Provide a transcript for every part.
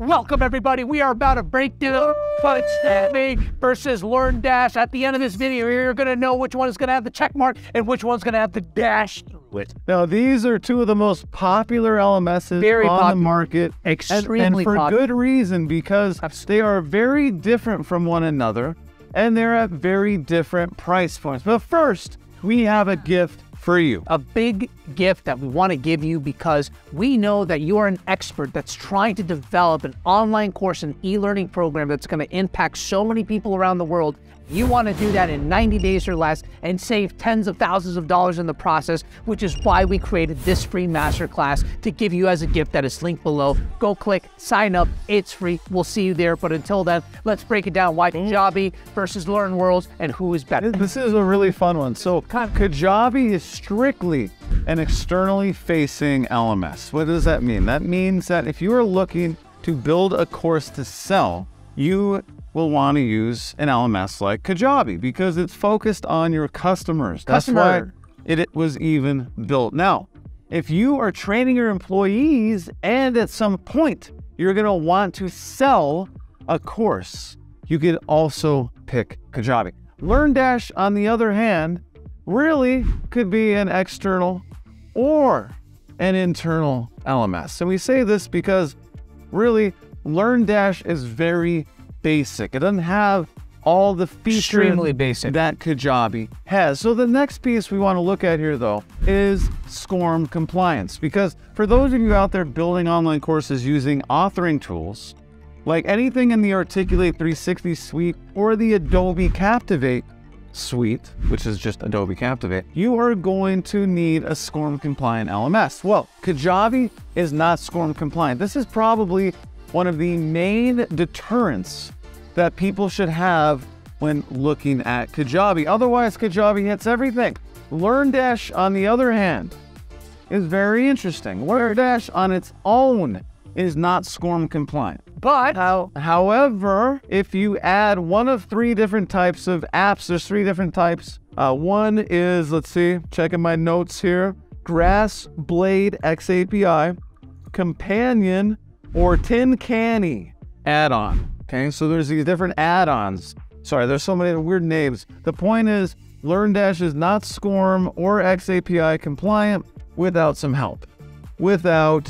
Welcome everybody, we are about to break down Kajabi versus LearnDash. At the end of this video, you're gonna know which one is gonna have the check mark and which one's gonna have the dash through it. Now these are two of the most popular LMSs on the market. Extremely and for popular. Good reason, because they are very different from one another and they're at very different price points. But first, we have a gift for you. A big gift that we want to give you because we know that you are an expert that's trying to develop an online course and e-learning program that's going to impact so many people around the world. You want to do that in 90 days or less and save tens of thousands of dollars in the process, which is why we created this free masterclass to give you as a gift that is linked below. Go click, sign up, it's free. We'll see you there. But until then, let's break it down. Why Kajabi versus LearnWorlds and who is better. This is a really fun one. So Kajabi is strictly an externally facing LMS. What does that mean? That means that if you are looking to build a course to sell, you will want to use an LMS like Kajabi because it's focused on your customers. That's why it was even built. Now, if you are training your employees and at some point you're going to want to sell a course, you could also pick Kajabi. LearnDash, on the other hand, really could be an external or an internal LMS. And we say this because really LearnDash is very basic. It doesn't have all the features that Kajabi has. So the next piece we want to look at here though is SCORM compliance, because for those of you out there building online courses using authoring tools, like anything in the Articulate 360 suite or the Adobe Captivate suite, which is just Adobe Captivate, you are going to need a SCORM compliant LMS. Well, Kajabi is not SCORM compliant. This is probably one of the main deterrents that people should have when looking at Kajabi. Otherwise, Kajabi hits everything. LearnDash, on the other hand, is very interesting. LearnDash on its own is not SCORM compliant. But, however, if you add one of three different types of apps, there's three different types. One is, let's see, checking my notes here, GrassBlade XAPI, Companion, or tin canny add-on. Okay, so there's these different add-ons. Sorry, there's so many weird names. The point is, LearnDash is not SCORM or XAPI compliant without some help. Without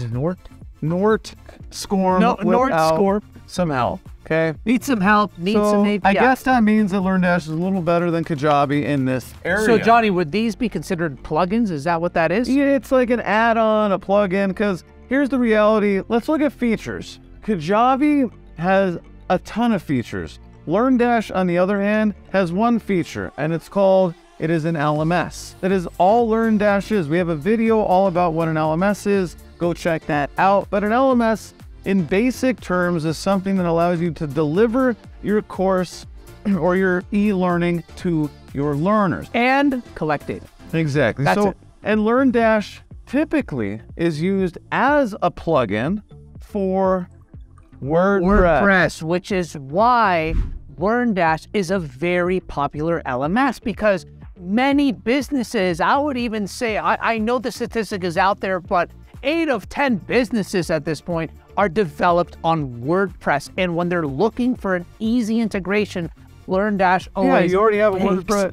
Nort SCORM. Some help. Okay. Need some help. Need some API. I guess that means that LearnDash is a little better than Kajabi in this area. So Johnny, would these be considered plugins? Is that what that is? Yeah, it's like an add-on, a plugin, because here's the reality. Let's look at features. Kajabi has a ton of features. LearnDash, on the other hand, has one feature, and it's called, it is an LMS. That is all LearnDash is. We have a video all about what an LMS is. Go check that out. But an LMS, in basic terms, is something that allows you to deliver your course or your e-learning to your learners. And collect data. Exactly. That's it. And LearnDash typically is used as a plugin for WordPress, which is why LearnDash is a very popular LMS, because many businesses, I would even say, I know the statistic is out there, but 8 of 10 businesses at this point are developed on WordPress. And when they're looking for an easy integration, LearnDash always you already have a WordPress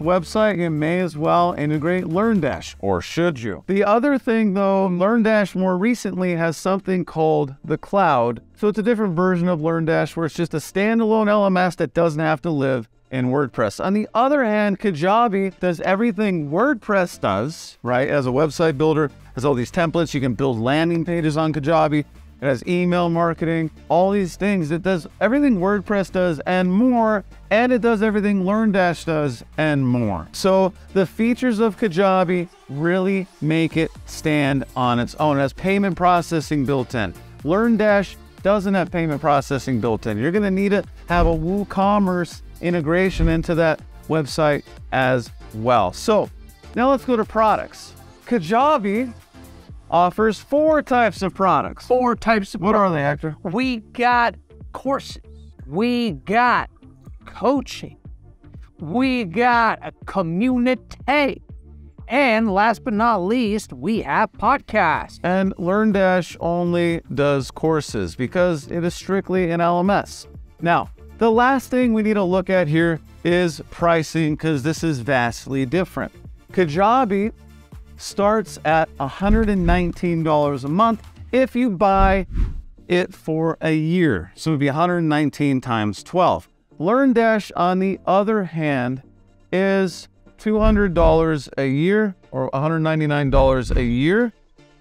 website, you may as well integrate LearnDash, or should you? The other thing though, LearnDash more recently has something called the cloud. So it's a different version of LearnDash where it's just a standalone LMS that doesn't have to live in WordPress. On the other hand, Kajabi does everything WordPress does, right? As a website builder, has all these templates, you can build landing pages on Kajabi. It has email marketing, all these things. It does everything WordPress does and more, and it does everything LearnDash does and more. So the features of Kajabi really make it stand on its own. It has payment processing built in. LearnDash doesn't have payment processing built in. You're going to need to have a WooCommerce integration into that website as well. So now let's go to products. Kajabi offers 4 types of products. 4 types of products. What are they, Hector? We got courses. We got coaching. We got a community. And last but not least, we have podcasts. And LearnDash only does courses because it is strictly an LMS. Now, the last thing we need to look at here is pricing, because this is vastly different. Kajabi starts at $119 a month if you buy it for a year. So it would be 119 times 12. LearnDash, on the other hand, is $200 a year or $199 a year,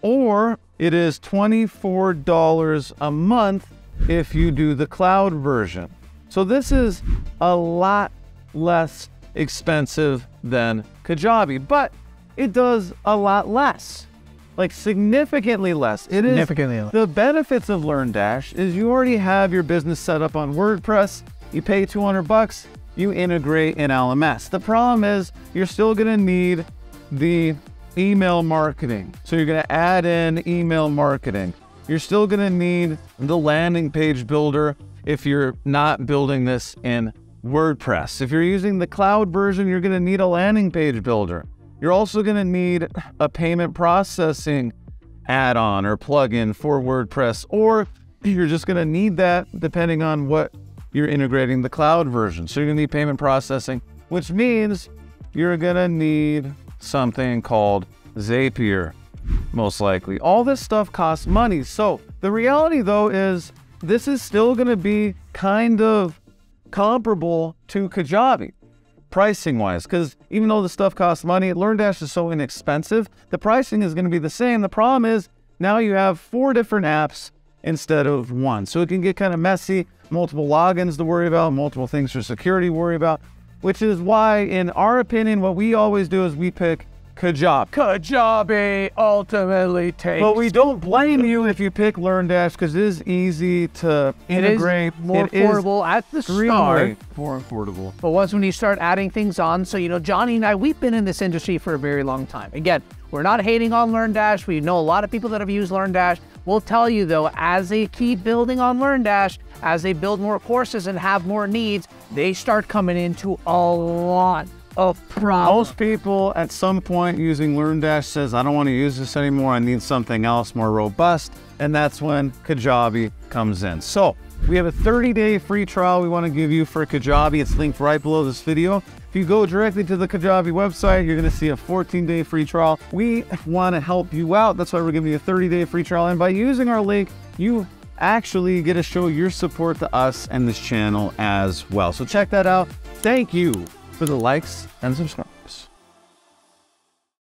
or it is $24 a month if you do the cloud version. So this is a lot less expensive than Kajabi, but it does a lot less, like significantly less. It is less. The benefits of LearnDash is you already have your business set up on WordPress. You pay 200 bucks, you integrate in LMS. The problem is you're still going to need the email marketing. So you're going to add in email marketing. You're still going to need the landing page builder if you're not building this in WordPress. If you're using the cloud version, you're going to need a landing page builder. You're also going to need a payment processing add-on or plugin for WordPress, or you're just going to need that depending on what you're integrating the cloud version. So you're going to need payment processing, which means you're going to need something called Zapier, most likely. All this stuff costs money. So the reality, though, is this is still going to be kind of comparable to Kajabi, pricing-wise, because even though the stuff costs money, LearnDash is so inexpensive, the pricing is going to be the same. The problem is now you have 4 different apps instead of 1. So it can get kind of messy, multiple logins to worry about, multiple things for security to worry about, which is why, in our opinion, what we always do is we pick Kajabi. Kajabi ultimately takes. But we don't blame you if you pick LearnDash, because it is easy to integrate. It is more affordable at the start. More affordable. But once when you start adding things on, so, you know, Johnny and I, we've been in this industry for a very long time. Again, we're not hating on LearnDash. We know a lot of people that have used LearnDash. We'll tell you, though, as they keep building on LearnDash, as they build more courses and have more needs, they start coming into a lot of problems. Most people at some point using LearnDash says, I don't want to use this anymore. I need something else more robust. And that's when Kajabi comes in. So we have a 30-day free trial we want to give you for Kajabi. It's linked right below this video. If you go directly to the Kajabi website, you're going to see a 14-day free trial. We want to help you out. That's why we're giving you a 30-day free trial. And by using our link, you actually get to show your support to us and this channel as well. So check that out. Thank you for the likes and subscribe.